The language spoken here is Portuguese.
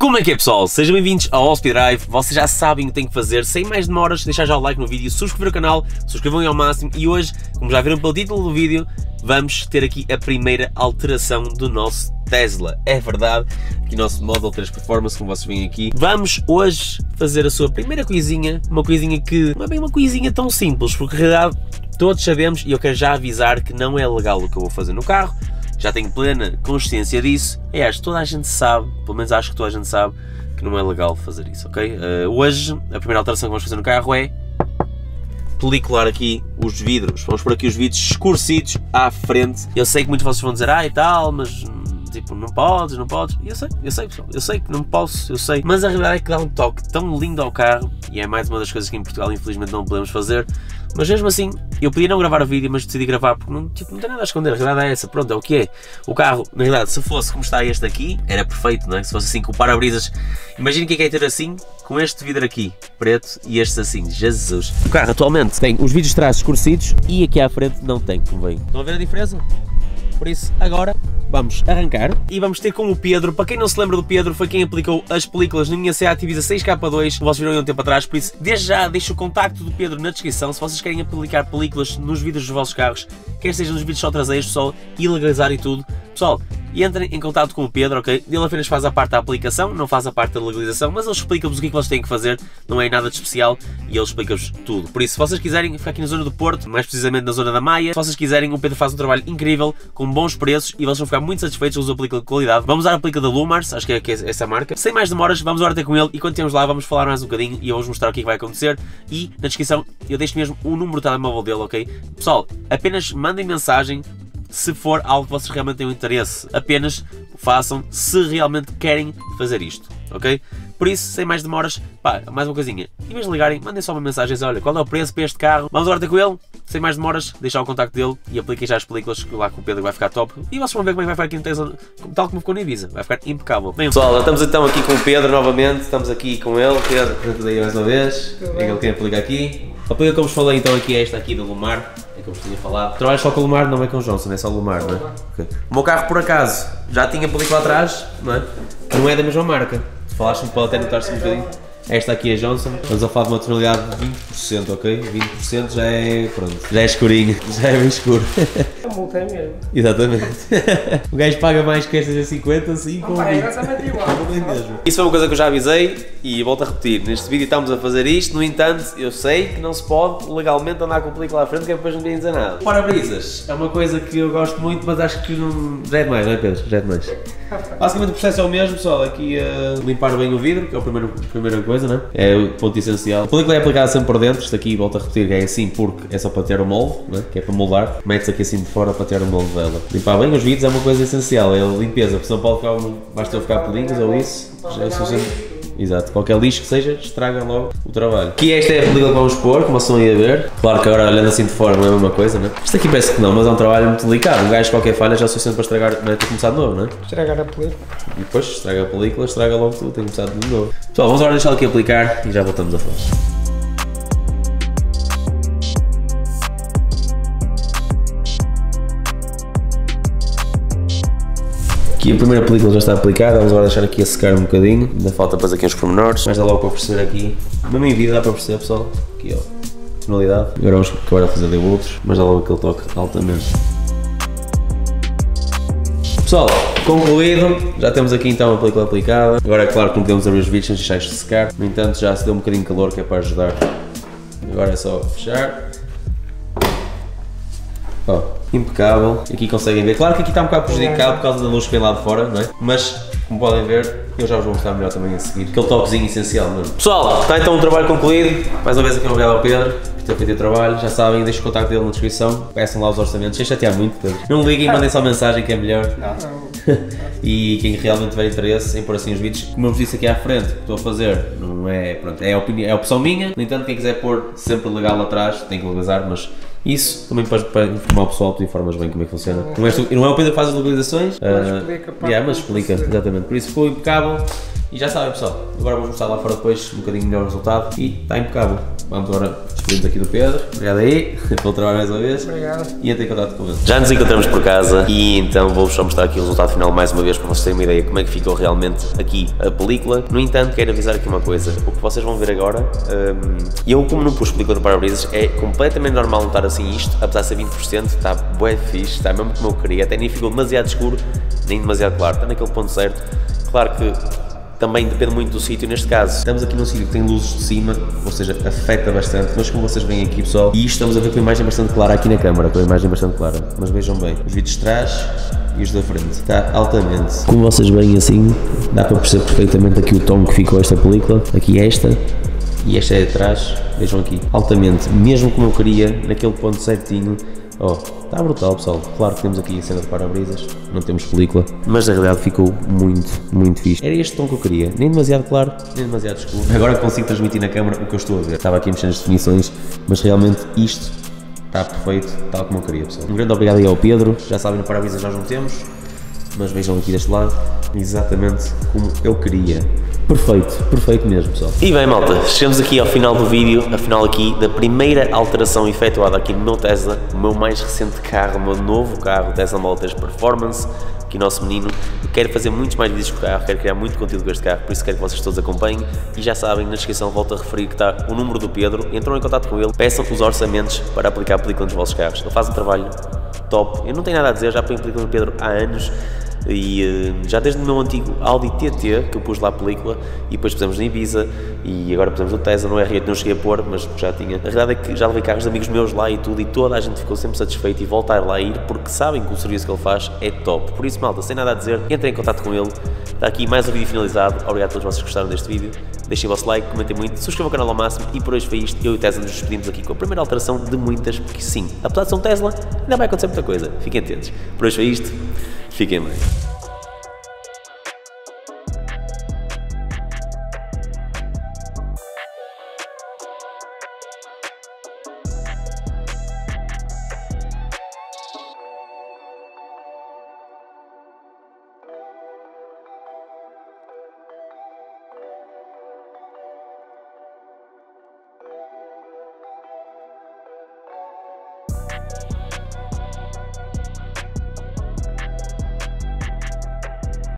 Como é que é, pessoal? Sejam bem-vindos ao Allspeed Drive. Vocês já sabem o que têm que fazer. Sem mais demoras, deixar já o like no vídeo, subscrever o canal, subscrevam-se ao máximo. E hoje, como já viram pelo título do vídeo, vamos ter aqui a primeira alteração do nosso Tesla. É verdade, aqui o nosso Model 3 Performance, como vocês veem aqui. Vamos hoje fazer a sua primeira coisinha, uma coisinha que não é bem uma coisinha tão simples, porque na realidade todos sabemos, e eu quero já avisar que não é legal o que eu vou fazer no carro. Já tenho plena consciência disso. Aliás, toda a gente sabe, pelo menos acho que toda a gente sabe, que não é legal fazer isso, ok? Hoje, a primeira alteração que vamos fazer no carro é pelicular aqui os vidros. Vamos por aqui os vidros escurecidos à frente. Eu sei que muitos de vocês vão dizer, ah e tal, mas tipo, não podes. Eu sei pessoal, eu sei que não posso, eu sei. Mas a realidade é que dá um toque tão lindo ao carro, e é mais uma das coisas que em Portugal infelizmente não podemos fazer. Mas mesmo assim, eu podia não gravar o vídeo, mas decidi gravar porque não tem nada a esconder, a realidade é essa, pronto, é o que é. O carro, na realidade, se fosse como está este aqui, era perfeito, não é? Se fosse assim, com o para-brisas, imagina o que é ter assim, com este vidro aqui, preto, e estes assim, Jesus. O carro atualmente tem os vidros de trás escurecidos e aqui à frente não tem, como bem. Estão a ver a diferença? Por isso, agora vamos arrancar e vamos ter com o Pedro. Para quem não se lembra do Pedro, foi quem aplicou as películas na minha Seat Ibiza 6K2, que vocês viram há um tempo atrás. Por isso, desde já deixo o contacto do Pedro na descrição, se vocês querem aplicar películas nos vidros dos vossos carros, quer sejam nos vidros só traseiros, pessoal, ilegalizar e tudo. Pessoal, entrem em contato com o Pedro, ok? Ele apenas faz a parte da aplicação, não faz a parte da legalização, mas ele explica-vos o que é que vocês têm que fazer, não é nada de especial, e ele explica-vos tudo. Por isso, se vocês quiserem, ficar aqui na zona do Porto, mais precisamente na zona da Maia, se vocês quiserem, o Pedro faz um trabalho incrível, com bons preços, e vocês vão ficar muito satisfeitos com a sua película de qualidade. Vamos usar a película da Lumars, acho que é essa marca. Sem mais demoras, vamos agora ter com ele, e quando temos lá, vamos falar mais um bocadinho, e eu vou-vos mostrar o que é que vai acontecer, e na descrição eu deixo mesmo o número de telemóvel dele, ok? Pessoal, apenas mandem mensagem, se for algo que vocês realmente têm um interesse, apenas façam se realmente querem fazer isto, ok? Por isso, sem mais demoras, pá, mais uma coisinha, em vez de ligarem, mandem só uma mensagem, olha, qual é o preço para este carro? Vamos agora ter com ele, sem mais demoras, deixar o contacto dele e apliquem já as películas, que lá com o Pedro vai ficar top, e vocês vão ver como é que vai ficar aqui no Tesla, tal como ficou na Ibiza, vai ficar impecável. Bem, pessoal, estamos então aqui com o Pedro novamente, estamos aqui com ele, Pedro, apresenta-te aí mais uma vez, é que ele tem a película aqui. A película que eu vos falei então aqui é esta aqui da LLumar, é que eu vos tinha falado. Trabalhas só com o LLumar, não é com o Johnson, é só o LLumar, não é? Okay. O meu carro por acaso já tinha película atrás, não é? Não é da mesma marca. Falaste-me para até notar-se um bocadinho. Esta aqui é Johnson, estamos a falar de uma tonalidade de 20%, ok? 20% já é, pronto, já é escurinho, já é bem escuro. É uma multa mesmo. Exatamente. O gajo paga mais que estas a 50, assim com 20. É exatamente igual. Isso foi uma coisa que eu já avisei e volto a repetir, neste vídeo estamos a fazer isto, no entanto, eu sei que não se pode legalmente andar com o película à frente, que depois não devem dizer nada. Para-brisas, é uma coisa que eu gosto muito, mas acho que não... já é demais, não é Pedro? Já é demais. Basicamente o processo é o mesmo, pessoal, aqui a limpar bem o vidro, que é o primeiro coisa. Coisa, é? É o ponto essencial. A película é aplicada sempre por dentro, isto aqui, volto a repetir, é assim porque é só para ter o molde, não é? Que é para moldar, mete-se aqui assim de fora para ter o molde dela. Limpar bem os vidros é uma coisa essencial, é a limpeza, porque não pode ficar, basta ficar pelinhos ou isso, já é suficiente. Exato, qualquer lixo que seja, estraga logo o trabalho. Aqui esta é a película que vamos pôr, como vocês estão a ver. Claro que agora olhando assim de fora não é a mesma coisa, não é? Isto aqui parece que não, mas é um trabalho muito delicado. Um gajo qualquer falha já é suficiente para estragar, não é? Tem começado de novo, não é? Estragar a película. E depois estraga a película, estraga logo tudo, tem começado de novo. Pessoal, vamos agora deixar aqui aplicar e já voltamos a falar. Aqui a primeira película já está aplicada, vamos agora deixar aqui a secar um bocadinho, ainda falta depois aqui uns pormenores, mas dá logo para perceber aqui, mesmo em vida dá para perceber, pessoal, aqui ó, tonalidade, agora vamos acabar a fazer ali outros, mas dá logo aquele toque altamente. Pessoal, concluído, já temos aqui então a película aplicada, agora é claro que não podemos abrir os vidros sem deixar isto secar, no entanto já se deu um bocadinho de calor que é para ajudar, agora é só fechar. Oh, impecável, aqui conseguem ver, claro que aqui está um bocado prejudicado por causa da luz que vem lá de fora, não é? Mas, como podem ver, eu já vos vou mostrar melhor também a seguir, aquele toquezinho essencial mesmo. Pessoal, está então o trabalho concluído, mais uma vez aqui obrigado ao Pedro por ter feito o trabalho, já sabem, deixem o contacto dele na descrição, peçam lá os orçamentos, sem chatear muito, Pedro. Não liguem, mandem só mensagem que é melhor. E quem realmente tiver interesse em pôr assim os vídeos, como eu vos disse aqui à frente, o que estou a fazer, não é, pronto, é a opção minha, no entanto quem quiser pôr sempre legal atrás, tem que legalizar, mas... isso também para informar o pessoal, tu informas bem como é que funciona. Não é o Pedro que faz as localizações, mas explica, exatamente. Por isso ficou impecável e já sabem pessoal, agora vamos mostrar lá fora depois um bocadinho melhor o resultado e está impecável. Vamos agora despedir-nos aqui do Pedro. Obrigado aí pelo trabalho mais uma vez. Obrigado. E até contato com ele. Já nos encontramos por casa e então vou-vos só mostrar aqui o resultado final mais uma vez para vocês terem uma ideia como é que ficou realmente aqui a película. No entanto, quero avisar aqui uma coisa. O que vocês vão ver agora, eu como não pus película no para-brisas, é completamente normal não estar assim isto, apesar de ser 20%, está bué fixe, está mesmo como eu queria, até nem ficou demasiado escuro, nem demasiado claro, está naquele ponto certo. Claro que também depende muito do sítio. Neste caso, estamos aqui num sítio que tem luzes de cima, ou seja, afeta bastante, mas como vocês veem aqui, pessoal, e isto estamos a ver com a imagem bastante clara aqui na câmara, com a imagem bastante clara, mas vejam bem, os vídeos de trás e os da frente, está altamente. Como vocês veem assim, dá para perceber perfeitamente aqui o tom que ficou esta película, aqui esta, e esta é de trás, vejam aqui, altamente, mesmo como eu queria, naquele ponto certinho. Oh, está brutal, pessoal. Claro que temos aqui a cena de para-brisas, não temos película, mas na realidade ficou muito, muito fixe. Era este tom que eu queria, nem demasiado claro, nem demasiado escuro. Agora consigo transmitir na câmera o que eu estou a ver. Estava aqui a mexer nas definições, mas realmente isto está perfeito, tal como eu queria, pessoal. Um grande obrigado aí ao Pedro, já sabem, no para-brisas nós não temos, mas vejam aqui deste lado, exatamente como eu queria. Perfeito, perfeito mesmo, pessoal. E bem, malta, chegamos aqui ao final do vídeo, afinal aqui da primeira alteração efetuada aqui no meu Tesla, o meu mais recente carro, o meu novo carro, o Tesla Model 3 Performance, aqui o nosso menino. Quero fazer muitos mais vídeos com o carro, quero criar muito conteúdo com este carro, por isso quero que vocês todos acompanhem. E já sabem, na descrição volto a referir que está o número do Pedro, entram em contato com ele, peçam os orçamentos para aplicar a película nos vossos carros. Ele faz um trabalho top, eu não tenho nada a dizer, já aplico a película no Pedro há anos, e já desde o meu antigo Audi TT, que eu pus lá a película, e depois pusemos na Ibiza, e agora pusemos no Tesla, no R8 não cheguei a pôr, mas já tinha. A realidade é que já levei carros de amigos meus lá e tudo, e toda a gente ficou sempre satisfeita e voltar lá a ir, porque sabem que o serviço que ele faz é top. Por isso, malta, sem nada a dizer, entrem em contato com ele. Está aqui mais um vídeo finalizado, obrigado a todos vocês que gostaram deste vídeo, deixem o vosso like, comentem muito, subscrevam o canal ao máximo, e por hoje foi isto. Eu e o Tesla nos despedimos aqui com a primeira alteração de muitas, porque sim, apesar de ser um Tesla, ainda vai acontecer muita coisa, fiquem atentos. Por hoje foi isto, fiquem bem.